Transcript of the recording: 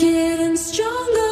Getting stronger.